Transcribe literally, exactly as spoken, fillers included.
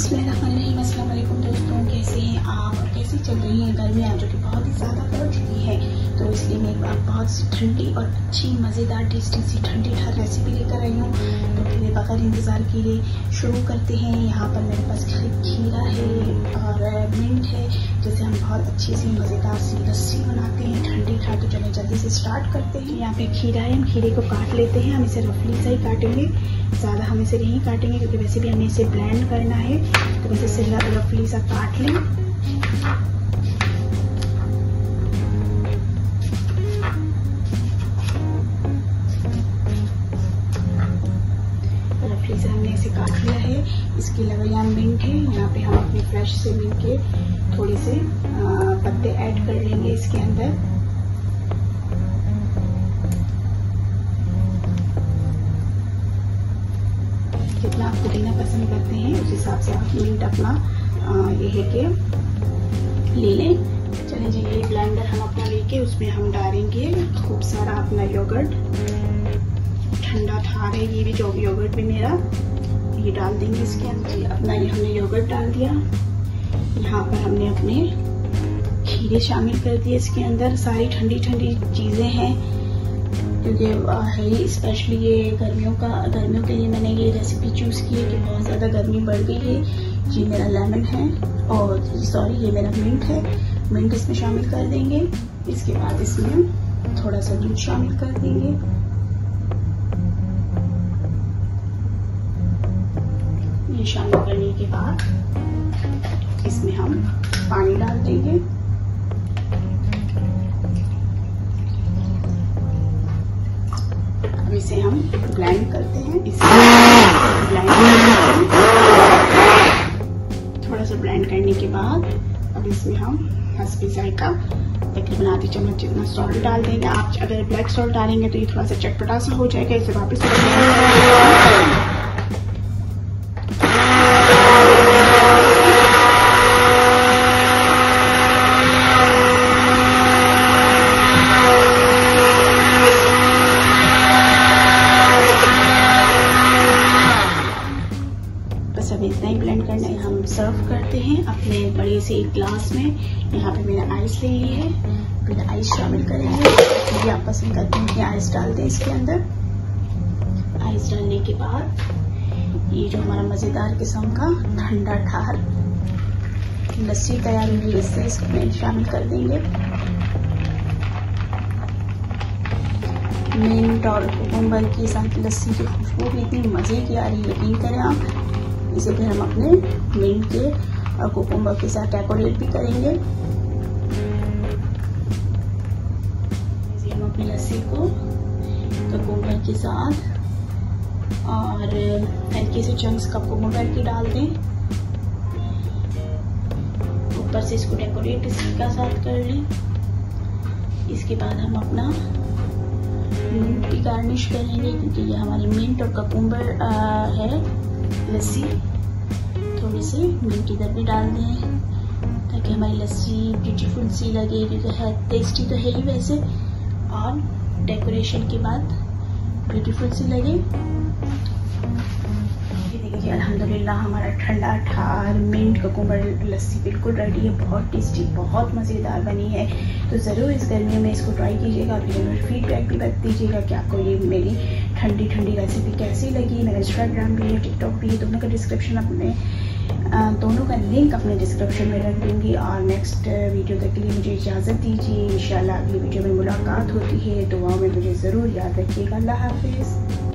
अस्सलाम वालेकुम दोस्तों, कैसे हैं आप और कैसे चल रही है गर्मियाँ जो कि बहुत ही ज़्यादा पड़ चुकी है। तो इसलिए मैं बहुत सी ठंडी और अच्छी मज़ेदार टेस्टी सी ठंडी ठंड रेसिपी लेकर आई हूँ। तो फिर बगैर इंतज़ार किए शुरू करते हैं। यहाँ पर मेरे पास खीरा है और मिंट है, जैसे हम बहुत अच्छी सी मज़ेदार सी लस्सी बनाते हैं ठंडी ठंड। तो चलिए जल्दी से स्टार्ट करते हैं। यहाँ पे खीरा है, हम खीरे को काट लेते हैं। हम इसे रफली से ही काटेंगे, ज़्यादा हम इसे नहीं काटेंगे क्योंकि वैसे भी हमें इसे ब्लेंड करना है। तो बस इसे रफली सा काट लें। रफली से हमने इसे काट लिया है। इसके अलावा मिंट है, यहाँ पे हम अपने फ्रेश से मिंट के थोड़े से पत्ते ऐड कर लेंगे इसके अंदर। जितना आप पुदीना पसंद करते हैं उस हिसाब से आप मिंट अपना यह है कि ले लें। चलिए जी, ये ब्लेंडर हम अपना लेके उसमें हम डालेंगे खूब सारा अपना योगर्ट, ठंडा था रहा है ये भी, जो भी योगर्ट भी मेरा ये डाल देंगे इसके अंदर। अपना ये हमने योगर्ट डाल दिया। यहाँ पर हमने अपने खीरे शामिल कर दिए इसके अंदर। सारी ठंडी ठंडी चीज़ें हैं क्योंकि है ही, स्पेशली ये गर्मियों का गर्मियों के लिए मैंने ये रेसिपी चूज़ की है कि बहुत ज़्यादा गर्मी बढ़ गई है। जी मेरा लेमन है और सॉरी ये मेरा मिंट है, मिंट इसमें शामिल कर देंगे। इसके बाद इसमें थोड़ा सा दूध शामिल कर देंगे। ये शामिल करने के बाद इसमें हम पानी डाल देंगे। इसे हम ब्लेंड करते हैं, इसे ब्लेंड करते हैं। थोड़ा सा ब्लेंड करने के बाद अब इसमें हम हस्बी साइड का तकरीबन आधी चम्मच जितना सॉल्ट डाल देंगे। आप अगर ब्लैक सॉल्ट डालेंगे तो ये थोड़ा सा चटपटा सा हो जाएगा, इसे वापस सर्व करते हैं अपने बड़े से एक ग्लास में। यहाँ पे मैंने आइस ले ली है, फिर आइस शामिल करेंगे। ये आप पसंद करते हैं कि आइस डाल दें इसके अंदर। आइस डालने के बाद ये जो हमारा मज़ेदार किस्म का ठंडा ठार लस्सी तैयार हुई, इससे इसमें शामिल कर देंगे। मिंट और कुकुम्बर के साथ लस्सी की खुशबू भी इतनी मज़े की आ रही है, यकीन करें आप। इसे फिर हम अपने मिंट के और कुकुम्बर के साथ डेकोरेट भी करेंगे। हम अपनी लस्सी को कुकुम्बर के साथ और हल्के से चंक्स कुकुम्बर के डाल दें, ऊपर से इसको डेकोरेट इसी का साथ कर लें। इसके बाद हम अपना मिंट की गार्निश करेंगे क्योंकि ये हमारी मिंट और कुकुम्बर है लस्सी। थोड़ी सी मिंट इधर भी डाल दें ताकि हमारी लस्सी ब्यूटीफुल सी लगे, क्योंकि है टेस्टी तो है ही वैसे और डेकोरेशन के बाद ब्यूटीफुल सी लगे। देखिए अल्हम्दुलिल्लाह हमारा ठंडा ठार मिंट कुकुम्बर लस्सी बिल्कुल रेडी है। बहुत टेस्टी, बहुत मज़ेदार बनी है। तो ज़रूर इस गर्मियों में इसको ट्राई कीजिएगा। आप ज़रूर फीडबैक भी बता दीजिएगा कि आपको ये मेरी ठंडी ठंडी रेसिपी कैसी लगी। मेरा इंस्टाग्राम भी है, टिकटॉक भी है, दोनों का डिस्क्रिप्शन अपने दोनों का लिंक अपने डिस्क्रिप्शन में रख दूँगी। और नेक्स्ट वीडियो तक के लिए मुझे इजाज़त दीजिए। इंशाल्लाह अगली वीडियो में मुलाकात होती है। दुआओं में मुझे ज़रूर याद रखिएगा। अल्लाह हाफिज़।